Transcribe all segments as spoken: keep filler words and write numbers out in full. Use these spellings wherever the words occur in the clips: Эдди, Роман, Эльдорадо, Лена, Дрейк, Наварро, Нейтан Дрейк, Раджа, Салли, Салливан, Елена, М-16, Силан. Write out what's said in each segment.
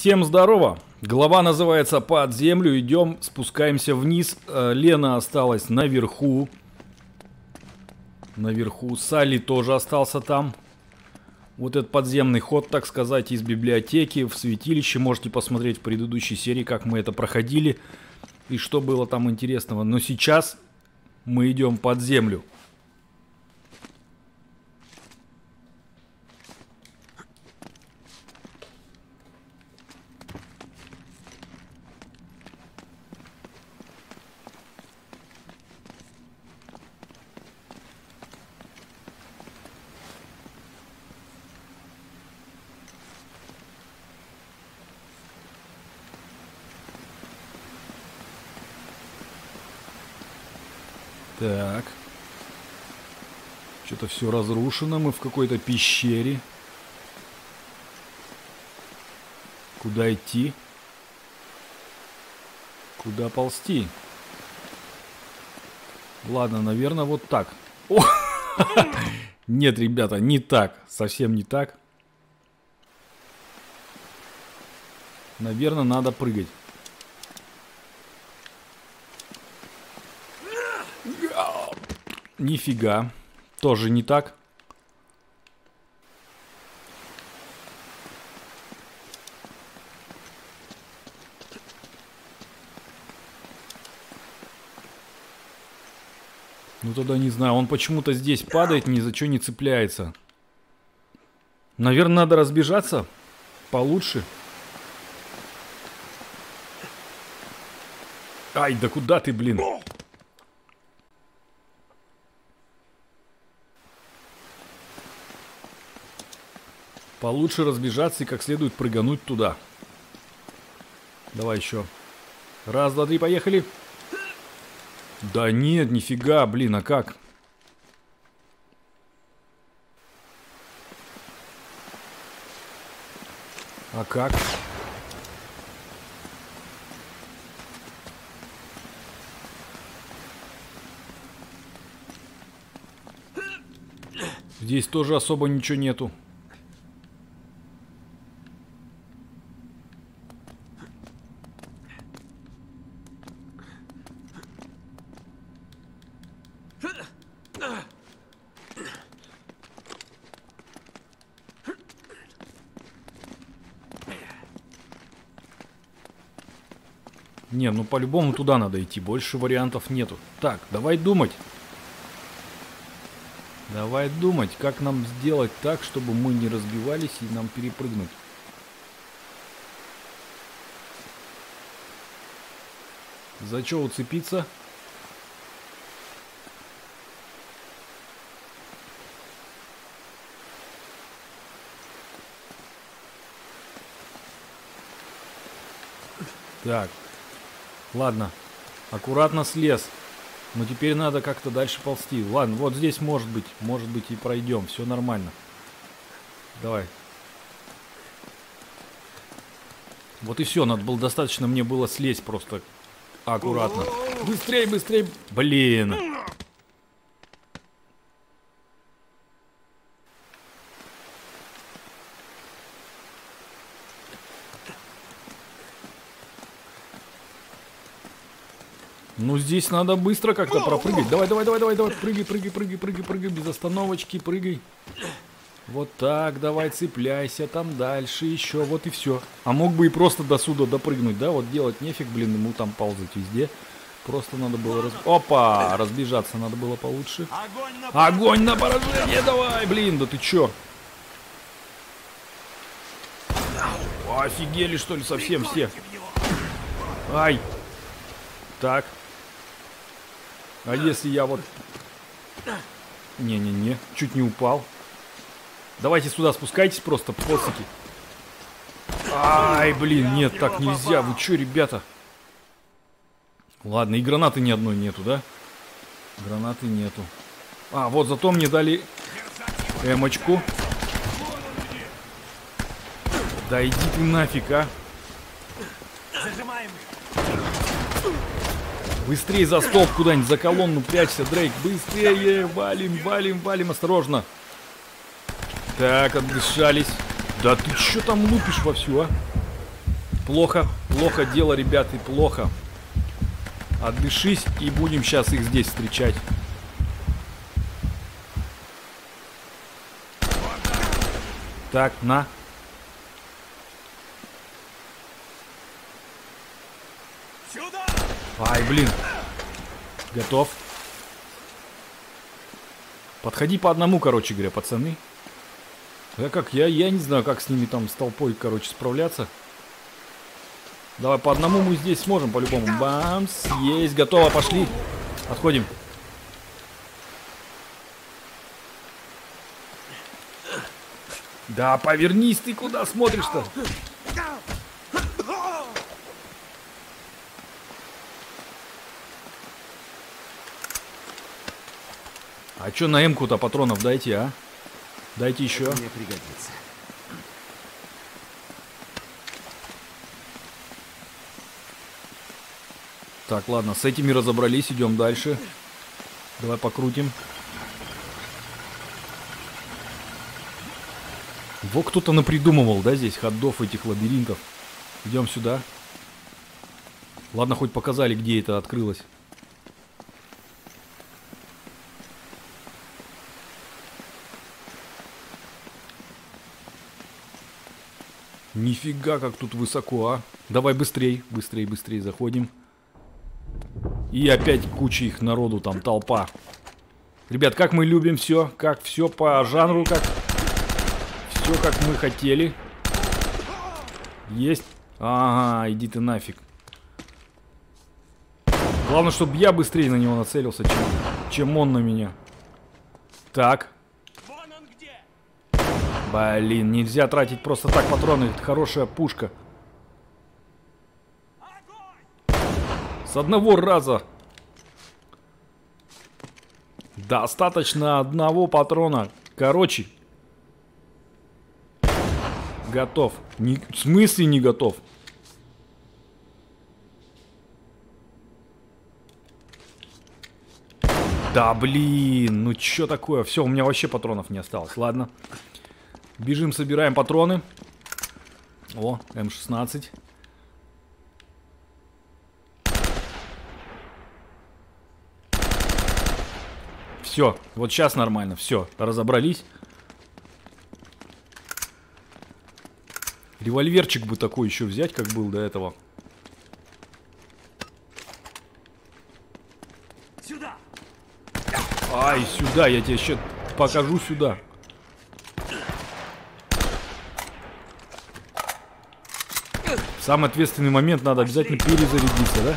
Всем здорово. Глава называется «Под землю». Идем, спускаемся вниз. Лена осталась наверху. Наверху. Салли тоже остался там. Вот этот подземный ход, так сказать, из библиотеки в святилище. Можете посмотреть в предыдущей серии, как мы это проходили и что было там интересного. Но сейчас мы идем под землю. Так. Что-то все разрушено. Мы в какой-то пещере. Куда идти? Куда ползти? Ладно, наверное, вот так. О! Нет, ребята, не так. Совсем не так. Наверное, надо прыгать. Нифига. Тоже не так. Ну тогда не знаю. Он почему-то здесь падает, ни за что не цепляется. Наверное, надо разбежаться получше. Ай, да куда ты, блин? Получше разбежаться и как следует прыгануть туда. Давай еще. Раз, два, три, поехали. Да нет, нифига, блин, а как? А как? Здесь тоже особо ничего нету. Не, ну по-любому туда надо идти. Больше вариантов нету. Так, давай думать. Давай думать, как нам сделать так, чтобы мы не разбивались и нам перепрыгнуть. За что уцепиться? Так. Ладно, аккуратно слез. Но теперь надо как-то дальше ползти. Ладно, вот здесь может быть, может быть и пройдем. Все нормально. Давай. Вот и все, надо было достаточно мне было слезть просто аккуратно. Быстрей, быстрей. Блин. Ну здесь надо быстро как-то пропрыгать. Давай, давай, давай, давай, давай. Прыгай, прыгай, прыгай, прыгай, прыгай. Без остановочки, прыгай. Вот так, давай, цепляйся там дальше. Еще, вот и все. А мог бы и просто до сюда допрыгнуть, да? Вот делать нефиг, блин, ему там ползать везде. Просто надо было... Раз... Опа! Разбежаться надо было получше. Огонь на поражение! Давай, блин, да ты че? Офигели, что ли, совсем все? Ай! Так. А если я вот... Не-не-не, чуть не упал. Давайте сюда спускайтесь просто, поцики. Ай, блин, нет, так нельзя. Вы чё, ребята? Ладно, и гранаты ни одной нету, да? Гранаты нету. А, вот зато мне дали эмочку. Да иди ты нафиг, а. Быстрее за столб куда-нибудь, за колонну прячься, Дрейк. Быстрее, валим, валим, валим, осторожно. Так, отдышались. Да ты что там лупишь вовсю, а? Плохо, плохо дело, ребята, плохо. Отдышись, и будем сейчас их здесь встречать. Так, на. Сюда! Ай, блин. Готов. Подходи по одному, короче говоря, пацаны. Да как, я, я не знаю, как с ними там, с толпой, короче, справляться. Давай, по одному мы здесь сможем, по-любому. Бамс, есть, готово, пошли. Отходим. Да, повернись, ты куда смотришь-то? А чё на М-ку-то патронов дайте, а? Дайте еще. Мне пригодится. Так, ладно, с этими разобрались, идем дальше. Давай покрутим. Во, кто-то напридумывал, да, здесь ходов этих лабиринтов. Идем сюда. Ладно, хоть показали, где это открылось. Нифига, как тут высоко, а. Давай быстрей, быстрей, быстрей заходим. И опять куча их народу, там толпа. Ребят, как мы любим все, как все по жанру, как все, как мы хотели. Есть. Ага, иди ты нафиг. Главное, чтобы я быстрее на него нацелился, чем, чем он на меня. Так. Блин, нельзя тратить просто так патроны. Это хорошая пушка. С одного раза. Достаточно одного патрона. Короче. Готов. Не, в смысле не готов? Да блин, ну чё такое? Все, у меня вообще патронов не осталось. Ладно. Бежим, собираем патроны. О, М шестнадцать. Все, вот сейчас нормально, все, разобрались. Револьверчик бы такой еще взять, как был до этого. Сюда. Ай, сюда, я тебе еще покажу сюда. В самый ответственный момент надо обязательно перезарядиться, да?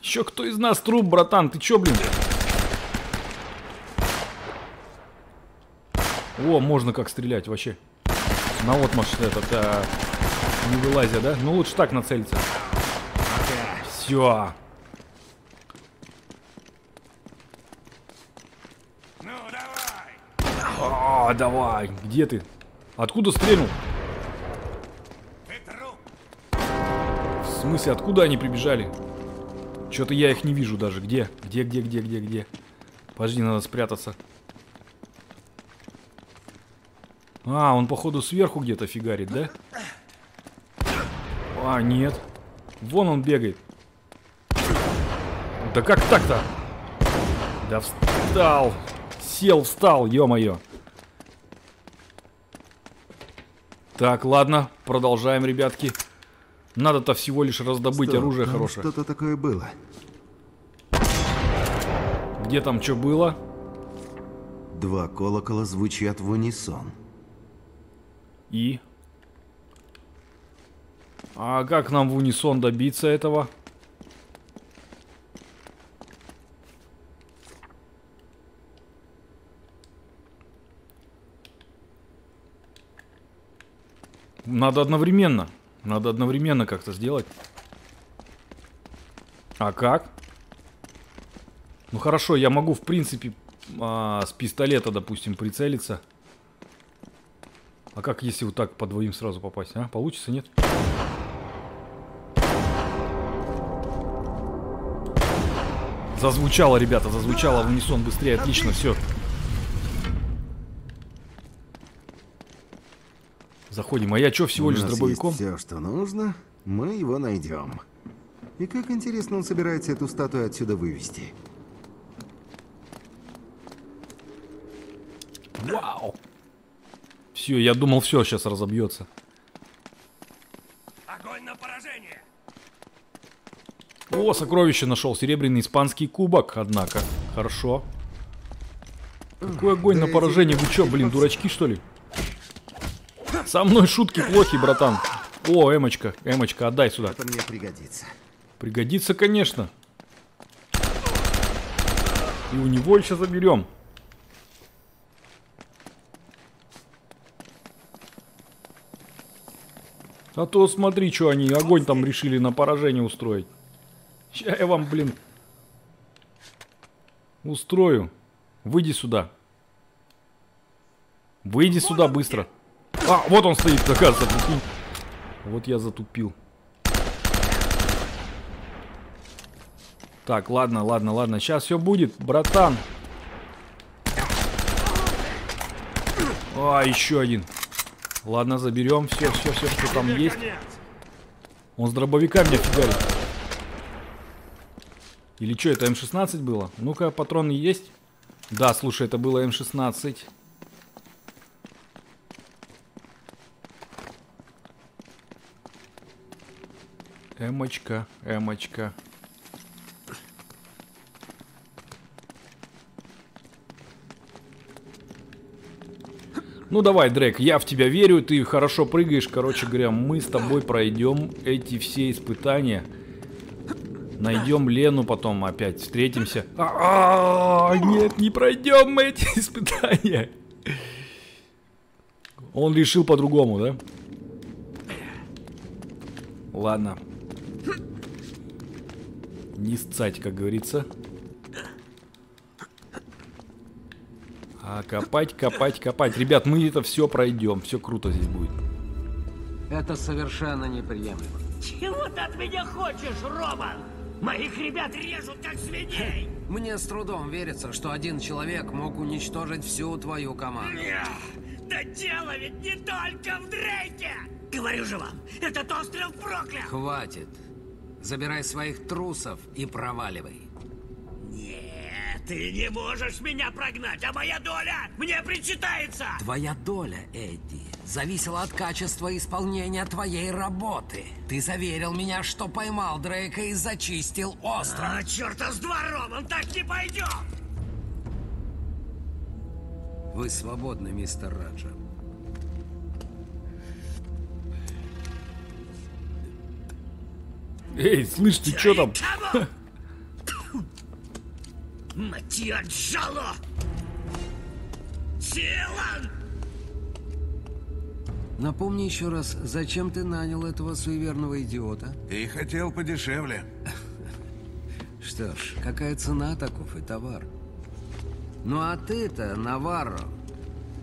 Еще кто из нас труп, братан? Ты че, блин? О, можно как стрелять вообще. На отмаш этот, а, не вылазя, да? Ну лучше так нацелиться. Все. Ну, давай. О, давай. Где ты? Откуда стрельнул? В смысле, откуда они прибежали? Что-то я их не вижу даже. Где? Где, где, где, где, где? Подожди, надо спрятаться. А, он, походу, сверху где-то фигарит, да? А, нет. Вон он бегает. Да как так-то? Да встал. Сел, встал, ё-моё. Так, ладно, продолжаем, ребятки. Надо-то всего лишь раздобыть что, оружие хорошее. Что-то такое было. Где там что было? Два колокола звучат в унисон. И? А как нам в унисон добиться этого? Надо одновременно. Надо одновременно как-то сделать. А как? Ну хорошо, я могу в принципе а, с пистолета, допустим, прицелиться. А как если вот так по двоим сразу попасть? А? Получится, нет? Зазвучало, ребята, зазвучало в унисон быстрее. Отлично, все. Заходим. А я что, всего лишь дробовиком? Все, что нужно, мы его найдем. И как интересно он собирается эту статую отсюда вывести. Вау! Все, я думал, все сейчас разобьется. Огонь на поражение! О, сокровище нашел. Серебряный испанский кубок, однако. Хорошо. Какой огонь на поражение? Вы что, блин, дурачки, что ли? Со мной шутки плохи, братан. О, эмочка, эмочка, отдай сюда. Это мне пригодится. Пригодится, конечно. И у него еще заберем. А то смотри, что они огонь там решили на поражение устроить. Сейчас я вам, блин, устрою. Выйди сюда. Выйди сюда быстро. А, вот он стоит, оказывается, затупил. Вот я затупил. Так, ладно, ладно, ладно. Сейчас все будет, братан. А, еще один. Ладно, заберем все, все, все, что там есть. Он с дробовика меня фигарит. Или что, это эм шестнадцать было? Ну-ка, патроны есть? Да, слушай, это было эм шестнадцать. Эмочка, эмочка. Ну давай, Дрейк, я в тебя верю, ты хорошо прыгаешь. Короче говоря, мы с тобой пройдем эти все испытания. Найдем Лену, потом опять встретимся. А-а-а, нет, не пройдем мы эти испытания. Он решил по-другому, да? Ладно. Не сцать, как говорится. А копать, копать, копать. Ребят, мы это все пройдем. Все круто здесь будет. Это совершенно неприемлемо. Чего ты от меня хочешь, Роман? Моих ребят режут, как свиней! Мне с трудом верится, что один человек мог уничтожить всю твою команду. Да дело ведь не только в Дрейке! Говорю же вам, этот остров проклят! Хватит. Забирай своих трусов и проваливай. Нет, ты не можешь меня прогнать, а моя доля мне причитается! Твоя доля, Эдди, зависело от качества исполнения твоей работы. Ты заверил меня, что поймал Дрейка и зачистил остров. А, черта с два, Роман, так не пойдет! Вы свободны, мистер Раджа. Эй, слышь, ты что там? Мать её отжало! Силан! Напомни еще раз, зачем ты нанял этого суеверного идиота? И хотел подешевле. Что ж, какая цена, таков и товар. Ну а ты-то, Наварро,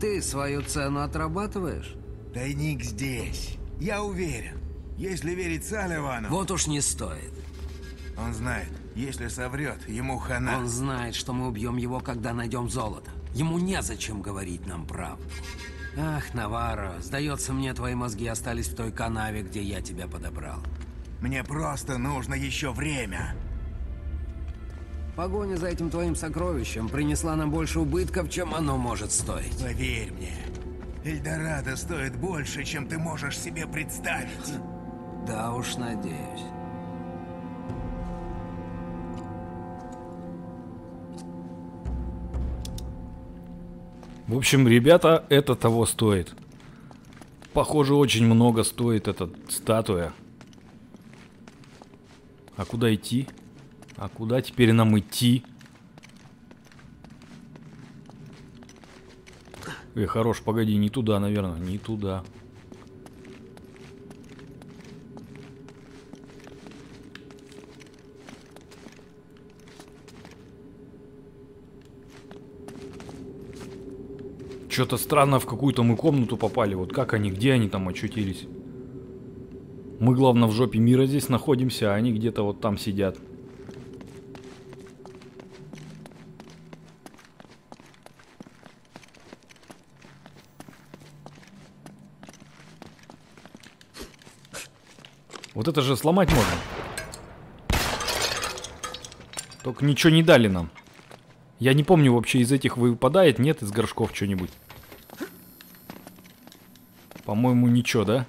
ты свою цену отрабатываешь? Тайник здесь, я уверен. Если верить Салливану... Вот уж не стоит. Он знает, если соврет, ему хана. Он знает, что мы убьем его, когда найдем золото. Ему незачем говорить нам правду. Ах, Наварро, сдается мне, твои мозги остались в той канаве, где я тебя подобрал. Мне просто нужно еще время. Погоня за этим твоим сокровищем принесла нам больше убытков, чем оно может стоить. Поверь мне, Эльдорадо стоит больше, чем ты можешь себе представить. Да уж, надеюсь. В общем, ребята, это того стоит. Похоже, очень много стоит эта статуя. А куда идти? А куда теперь нам идти? Эй, хорош, погоди, не туда, наверное, не туда. Что-то странно, в какую-то мы комнату попали. Вот как они, где они там очутились? Мы, главное, в жопе мира здесь находимся, а они где-то вот там сидят. Вот это же сломать можно. Только ничего не дали нам. Я не помню вообще, из этих выпадает, нет, из горшков что-нибудь. По-моему, ничего, да?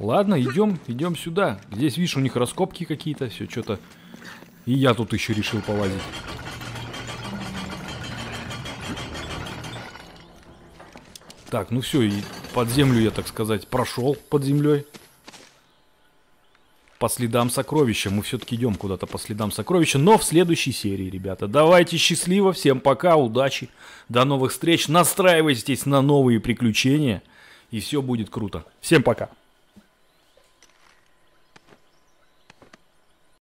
Ладно, идем, идем сюда. Здесь, видишь, у них раскопки какие-то, все что-то. И я тут еще решил полазить. Так, ну все, и под землю я, так сказать, прошел под землей. По следам сокровища. Мы все-таки идем куда-то по следам сокровища. Но в следующей серии, ребята. Давайте, счастливо. Всем пока, удачи. До новых встреч. Настраивайтесь на новые приключения. И все будет круто. Всем пока.